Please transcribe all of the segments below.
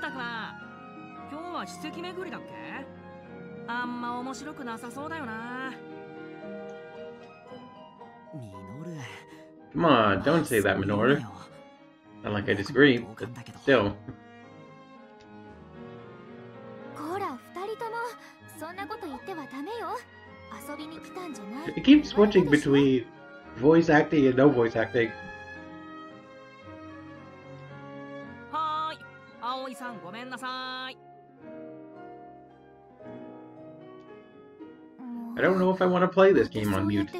Takuma. Today is a museum visit, right? It's not that interesting. Come on, don't say that, Minoru. Not like I disagree, but still. It keeps switching between voice acting and no voice acting. Hi, Aoi-san, sorry. I don't know if I want to play this game on mute.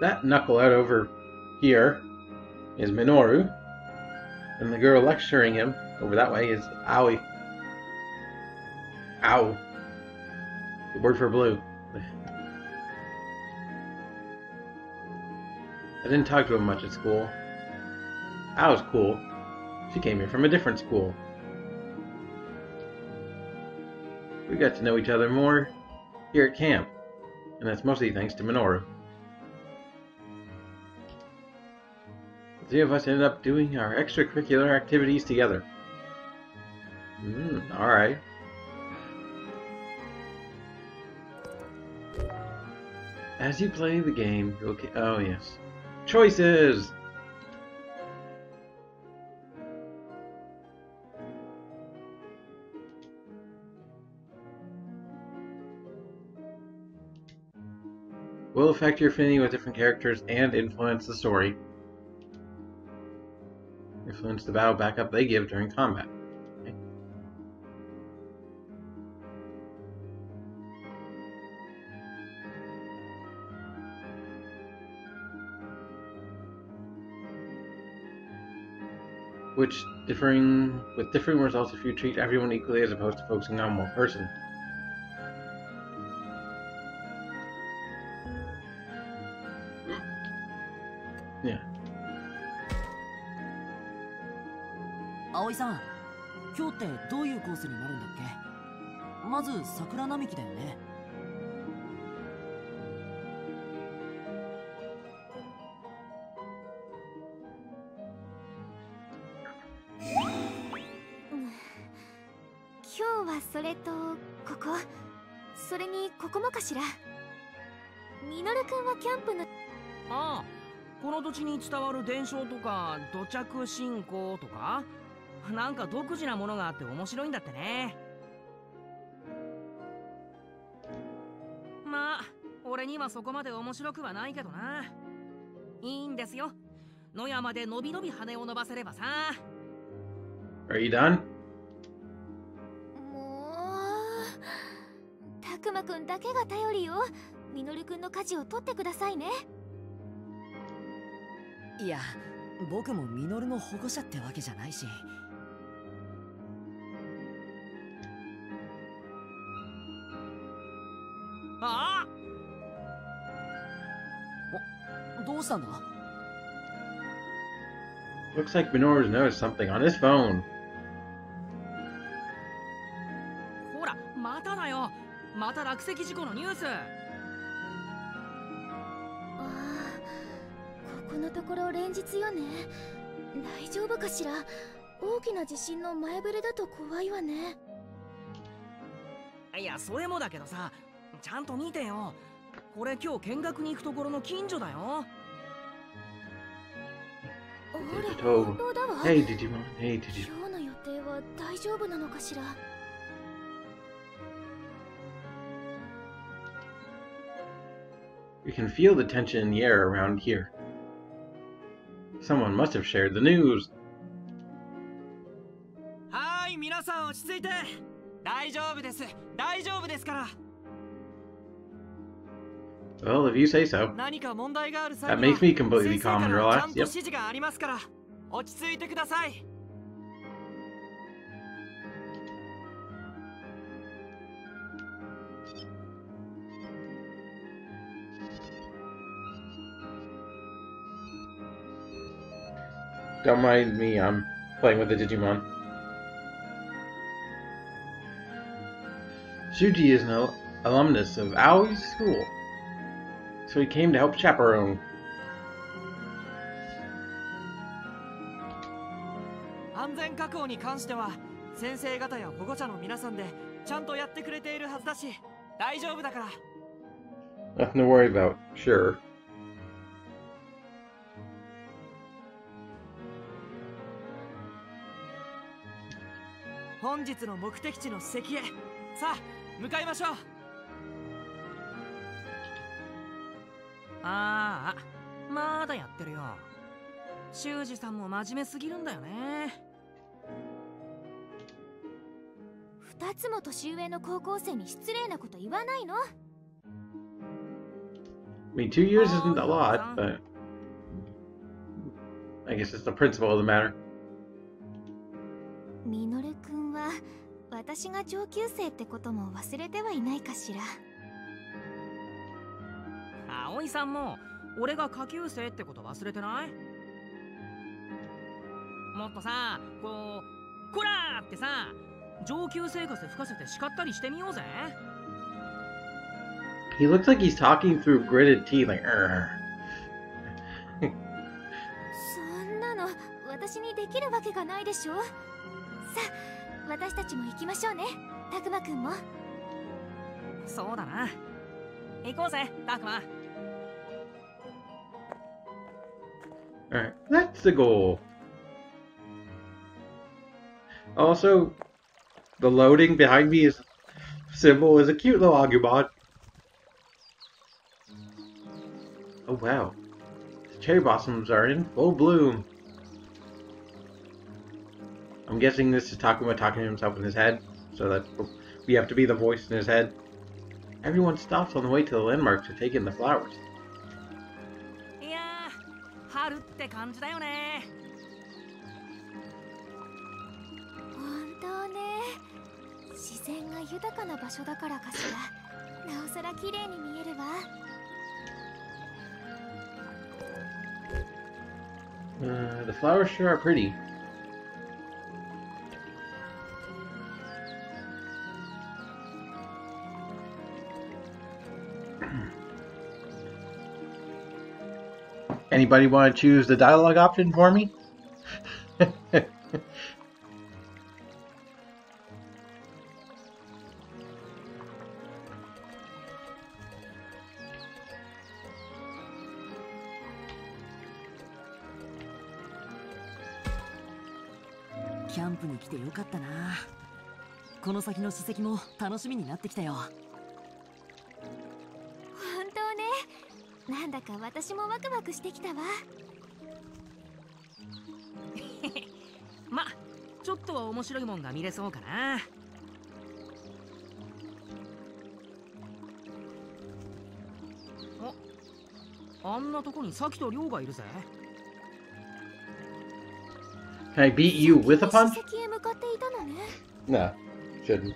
That knucklehead over here is Minoru, and the girl lecturing him over that way is Aoi. Ow. The word for blue. I didn't talk to him much at school. Aoi's cool. She came here from a different school. We got to know each other more here at camp, and that's mostly thanks to Minoru. The three of us ended up doing our extracurricular activities together. Alright. As you play the game, okay. Oh, yes. Choices! Will affect your affinity with different characters and influence the story. Influence the battle backup they give during combat. Okay. With differing results if you treat everyone equally as opposed to focusing on one person. Yeah. Aoi-san, today is what kind of course will it be? First, Sakura Namiki, right? Today is that, and this, and Minoru-kun is camp. Ah, this is the tradition. なんか独自なものがあって面白いんだってね。まあ、俺にはそこまで面白くはないけどな。いいんですよ。野山でのびのび羽を伸ばせればさ。Are you done? もう、たくまくんだけが頼りよ。みのるくんの舵を取ってくださいね。いや、僕もみのるの保護者ってわけじゃないし。 ああ。どうしたんだ? Looks like Minoru's noticed something on his phone. ほら、まただよ。また落石事故のニュース。ああ、ここのところ連日よね。大丈夫かしら。大きな地震の前触れだと怖いわね。いや、それもだけどさ。 ちゃんと見てよ。これ今日見学に行くところの近所だよ。本当だわ。Hey Digimon, hey Digimon。今日の予定は大丈夫なのかしら。You can feel the tension in the air around here. Someone must have shared the news. はい、皆さん落ち着いて。大丈夫です。大丈夫ですから。 Well, if you say so. That makes me completely calm and relaxed. Yep. Don't mind me, I'm playing with the Digimon. Shuji is an alumnus of Aoi's school, so he came to help chaperone. Nothing to worry about, sure. I mean, 2 years isn't a lot, but I guess it's the principle of the matter. Minoru-kun wa watashi ga joukyūsei tte koto mo wasurete wa inai kashira? Aoi-san mo ore ga kakyūsei tte koto wasurete nai? Motto sa, ko kora tte sa, joukyū seikatsu fukasete shikatta ri shite miyou ze. He looks like he's talking through gritted teeth, like Alright, that's the goal. Also, the loading behind me is symbol is a cute little Agumon. Oh wow, the cherry blossoms are in full bloom. I'm guessing this is Takuma talking to himself in his head, so that we have to be the voice in his head. Everyone stops on the way to the landmark to take in the flowers. Yeah, haru tte kanji da yo ne. Hontou ne. Shizen ga yutaka na basho dakara kashira. Naosara kirei ni mieru wa. The flowers sure are pretty. Anybody want to choose the dialogue option for me? Can I beat you with a punch? No, shouldn't.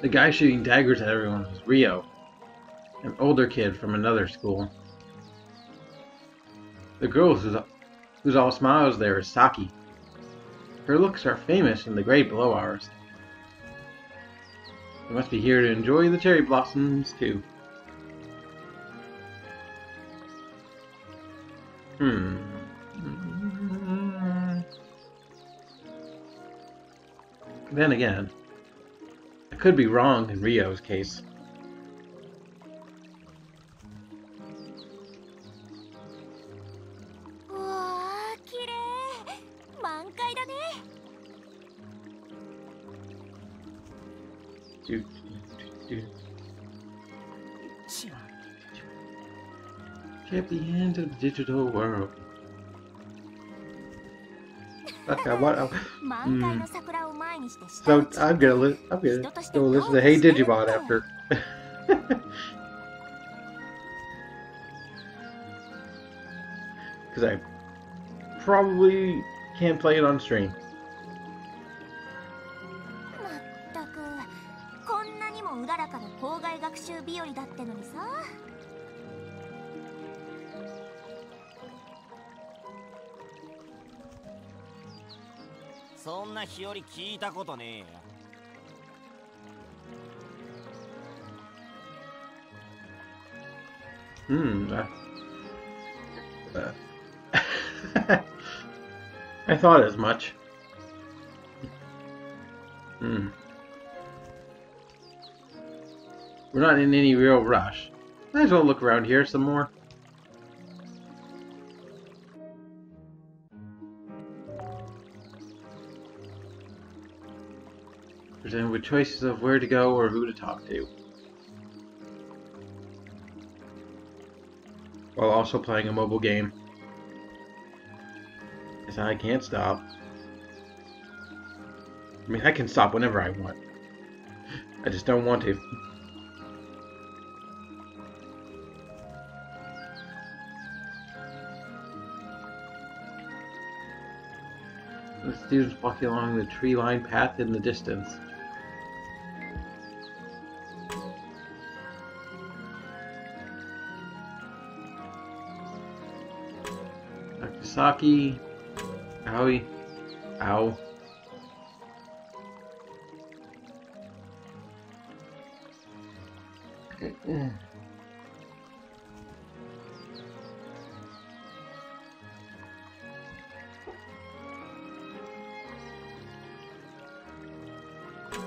The guy shooting daggers at everyone was Ryo, an older kid from another school. The girl who's all smiles there is Saki. Her looks are famous in the grade below ours. They must be here to enjoy the cherry blossoms too. Then again, could be wrong in Ryo's case. At the end of the digital world. Okay, what? So I'm gonna go listen to Hey Digimon after. Because I probably can't play it on stream. I thought as much. We're not in any real rush. Might as well look around here some more. Presented with choices of where to go or who to talk to. While also playing a mobile game. I can't stop. I mean, I can stop whenever I want. I just don't want to. The students walking along the tree-lined path in the distance. Dr. Saki. Aoi. Ow. You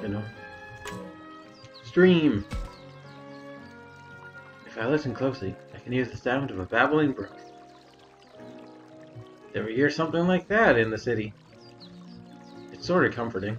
know. Stream! If I listen closely, I can hear the sound of a babbling brook. Ever hear something like that in the city? It's sort of comforting.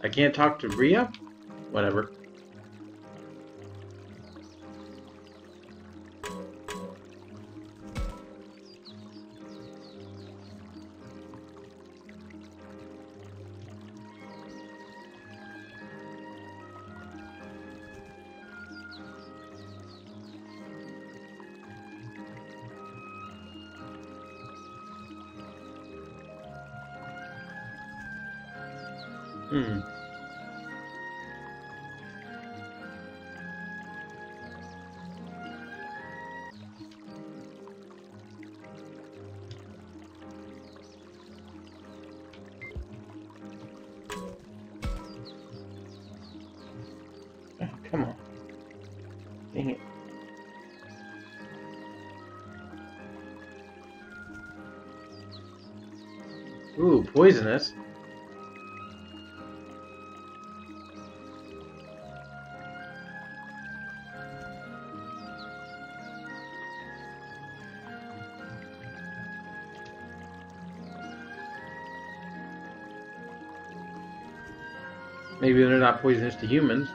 I can't talk to Ryo? Whatever. Come on. Dang it. Ooh, poisonous. Maybe they're not poisonous to humans.